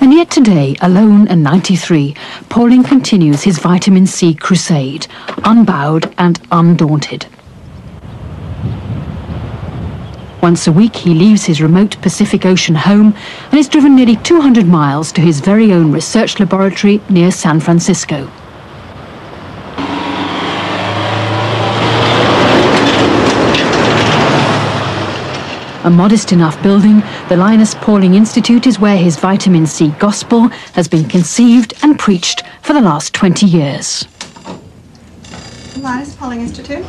And yet today, alone and 93, Pauling continues his vitamin C crusade, unbowed and undaunted. Once a week he leaves his remote Pacific Ocean home and is driven nearly 200 miles to his very own research laboratory near San Francisco. A modest enough building, the Linus Pauling Institute is where his vitamin C gospel has been conceived and preached for the last 20 years. Linus Pauling Institute.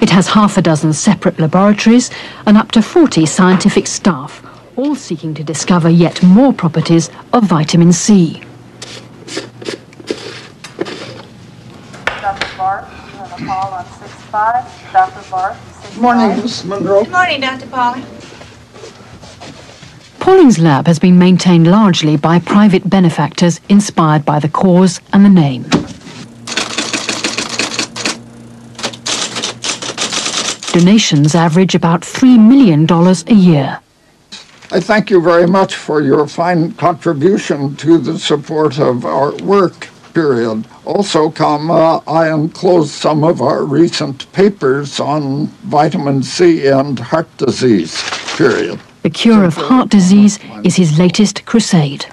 It has half a dozen separate laboratories and up to 40 scientific staff, all seeking to discover yet more properties of vitamin C. Dr. Barth, you have a call on 65. Dr. Barth. Morning, Ms. Monroe. Good morning, Dr. Pauling. Pauling's lab has been maintained largely by private benefactors inspired by the cause and the name. Donations average about $3 million a year. I thank you very much for your fine contribution to the support of our work, period. Also, I enclosed some of our recent papers on vitamin C and heart disease, period. The cure of heart disease is his latest crusade.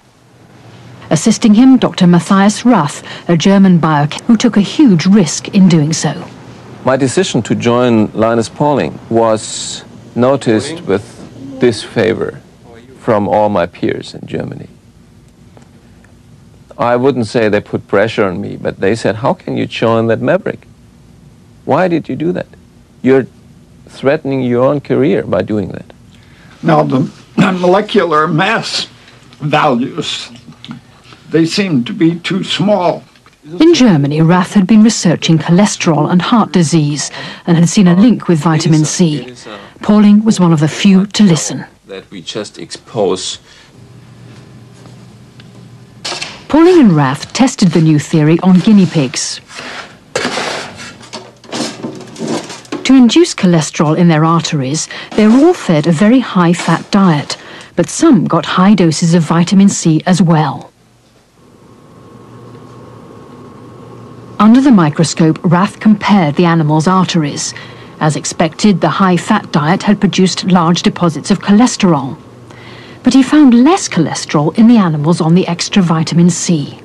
Assisting him, Dr. Matthias Rath, a German biochemist who took a huge risk in doing so. My decision to join Linus Pauling was noticed with disfavor from all my peers in Germany. I wouldn't say they put pressure on me, but they said, how can you join that maverick? Why did you do that? You're threatening your own career by doing that. Now, the molecular mass values, they seem to be too small. In Germany, Rath had been researching cholesterol and heart disease and had seen a link with vitamin C. Pauling was one of the few to listen. That we just expose. Pauling and Rath tested the new theory on guinea pigs. To induce cholesterol in their arteries, they were all fed a very high-fat diet, but some got high doses of vitamin C as well. Under the microscope, Rath compared the animals' arteries. As expected, the high-fat diet had produced large deposits of cholesterol. But he found less cholesterol in the animals on the extra vitamin C.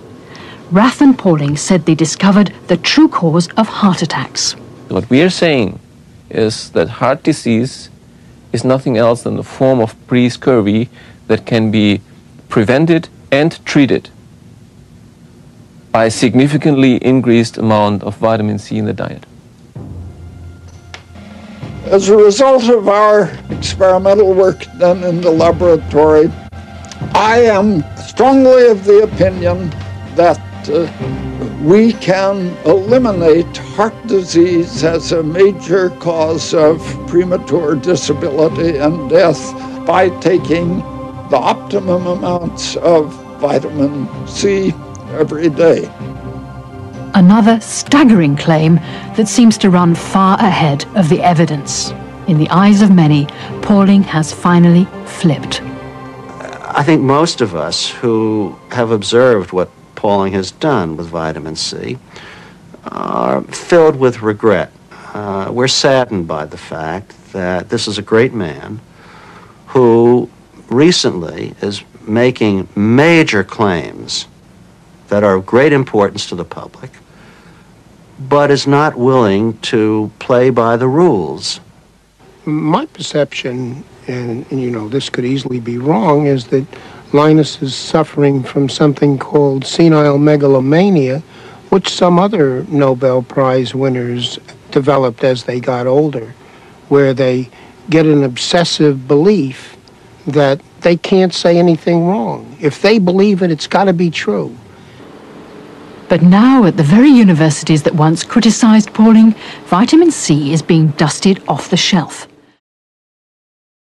Rath and Pauling said they discovered the true cause of heart attacks. What we are saying is that heart disease is nothing else than a form of pre-scurvy that can be prevented and treated by a significantly increased amount of vitamin C in the diet. As a result of our experimental work done in the laboratory, I am strongly of the opinion that we can eliminate heart disease as a major cause of premature disability and death by taking the optimum amounts of vitamin C every day. Another staggering claim that seems to run far ahead of the evidence. In the eyes of many, Pauling has finally flipped. I think most of us who have observed what Pauling has done with vitamin C are filled with regret. We're saddened by the fact that this is a great man who recently is making major claims that are of great importance to the public, but is not willing to play by the rules. My perception, and you know, this could easily be wrong, is that Linus is suffering from something called senile megalomania, which some other Nobel Prize winners developed as they got older, where they get an obsessive belief that they can't say anything wrong. If they believe it, it's got to be true. But now, at the very universities that once criticised Pauling, vitamin C is being dusted off the shelf.